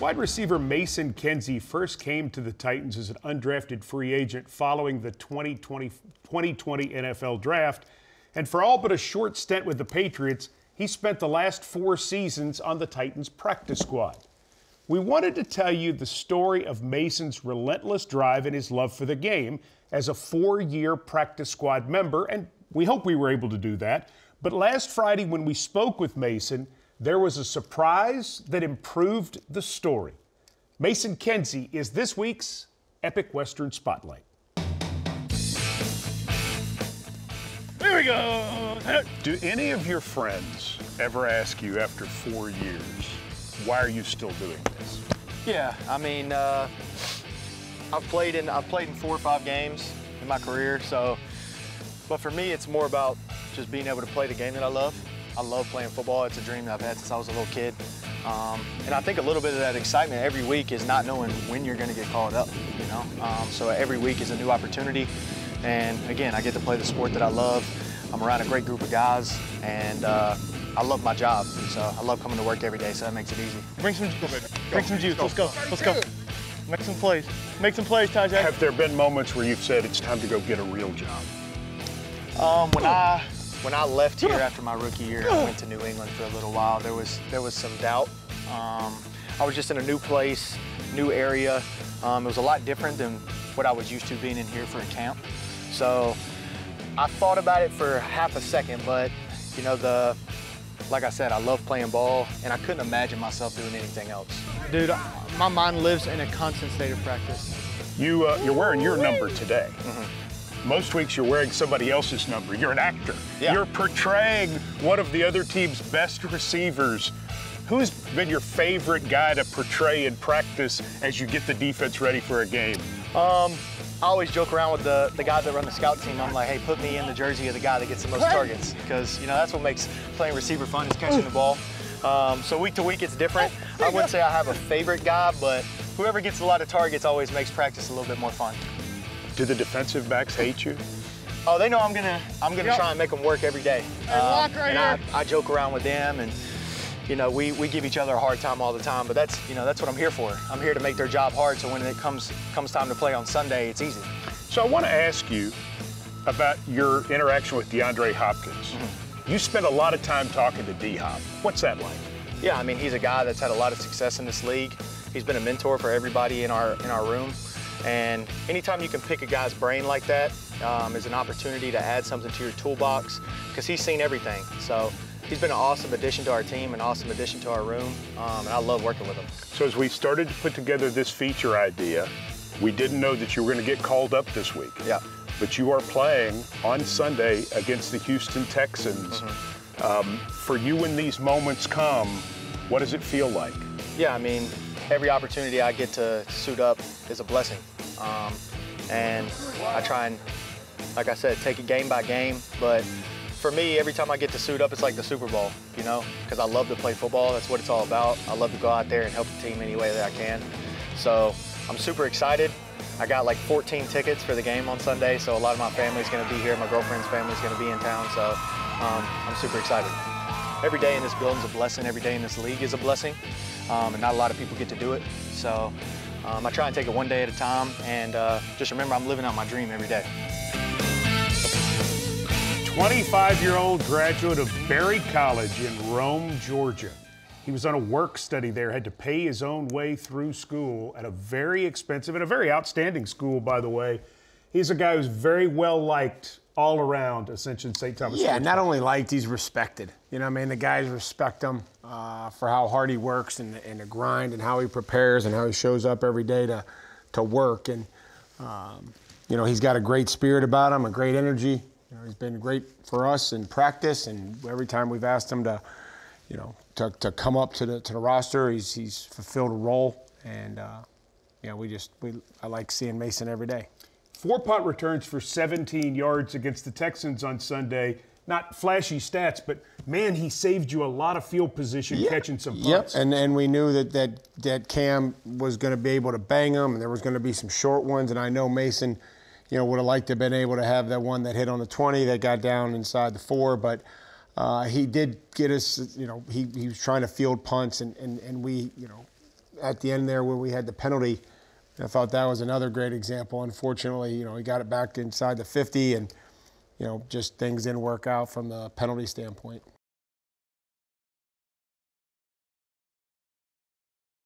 Wide receiver Mason Kenzie first came to the Titans as an undrafted free agent following the 2020 NFL Draft, and for all but a short stint with the Patriots, he spent the last 4 seasons on the Titans practice squad. We wanted to tell you the story of Mason's relentless drive and his love for the game as a 4-year practice squad member, and we hope we were able to do that. But last Friday when we spoke with Mason, there was a surprise that improved the story. Mason Kenzie is this week's Epic Western Spotlight. Here we go. Do any of your friends ever ask you after 4 years, why are you still doing this? Yeah, I mean, I've played in 4 or 5 games in my career, so. But for me, it's more about just being able to play the game that I love. I love playing football. It's a dream that I've had since I was a little kid. And I think a little bit of that excitement every week is not knowing when you're going to get called up, you know? So every week is a new opportunity. And again, I get to play the sport that I love. I'm around a great group of guys, and I love my job. So I love coming to work every day, so that makes it easy. Bring some juice. Bring some juice. Let's go. Let's go. Make some plays. Make some plays, Ty Jack. Have there been moments where you've said it's time to go get a real job? When I left here after my rookie year and went to New England for a little while, there was some doubt. I was just in a new place, new area. It was a lot different than what I was used to being in here for a camp. So I thought about it for half a second, but you know, like I said, I love playing ball, and I couldn't imagine myself doing anything else. Dude, my mind lives in a constant state of practice. You're wearing your number today. Mm-hmm. Most weeks you're wearing somebody else's number. You're an actor. Yeah. You're portraying one of the other team's best receivers. Who's been your favorite guy to portray in practice as you get the defense ready for a game? I always joke around with the guys that run the scout team. I'm like, hey, put me in the jersey of the guy that gets the most targets, because you know that's what makes playing receiver fun, is catching the ball. So week to week it's different. I wouldn't say I have a favorite guy, but whoever gets a lot of targets always makes practice a little bit more fun. Do the defensive backs hate you? Oh, they know I'm gonna try and make them work every day. I joke around with them, and you know we give each other a hard time all the time. But that's, you know, that's what I'm here for. I'm here to make their job hard, so when it comes time to play on Sunday, it's easy. So I want to ask you about your interaction with DeAndre Hopkins. Mm-hmm. You spent a lot of time talking to D-Hop. What's that like? Yeah, I mean, he's a guy that's had a lot of success in this league. He's been a mentor for everybody in our room. And anytime you can pick a guy's brain like that is an opportunity to add something to your toolbox, because he's seen everything. So he's been an awesome addition to our team, an awesome addition to our room, and I love working with him. So as we started to put together this feature idea, we didn't know that you were going to get called up this week. Yeah. But you are playing on Sunday against the Houston Texans. Mm-hmm. For you, when these moments come, what does it feel like? Yeah, I mean, every opportunity I get to suit up is a blessing. And I try and, like I said, take it game by game. But for me, every time I get to suit up, it's like the Super Bowl, you know, because I love to play football. That's what it's all about. I love to go out there and help the team any way that I can. So I'm super excited. I got like 14 tickets for the game on Sunday, so a lot of my family's going to be here. My girlfriend's family's going to be in town, so I'm super excited. Every day in this building's a blessing. Every day in this league is a blessing, and not a lot of people get to do it. So. I try and take it one day at a time, and just remember I'm living out my dream every day. 25-year-old graduate of Berry College in Rome, Georgia. He was on a work study there, had to pay his own way through school at a very expensive and a very outstanding school, by the way. He's a guy who's very well-liked all around Ascension St. Thomas. Yeah, not only liked, he's respected. You know what I mean? The guys respect him for how hard he works and the grind and how he prepares and how he shows up every day to work. And, you know, he's got a great spirit about him, a great energy. You know, he's been great for us in practice, and every time we've asked him to, you know, to come up to the roster, he's fulfilled a role. And, you know, I like seeing Mason every day. 4 punt returns for 17 yards against the Texans on Sunday. Not flashy stats, but, man, he saved you a lot of field position catching some punts. Yep, and we knew that Cam was going to be able to bang them, and there was going to be some short ones. And I know Mason, you know, would have liked to have been able to have that one that hit on the 20 that got down inside the 4. But he did get us, you know, he was trying to field punts, and we, you know, at the end there where we had the penalty, I thought that was another great example. Unfortunately, you know, he got it back inside the 50 and, you know, just things didn't work out from the penalty standpoint.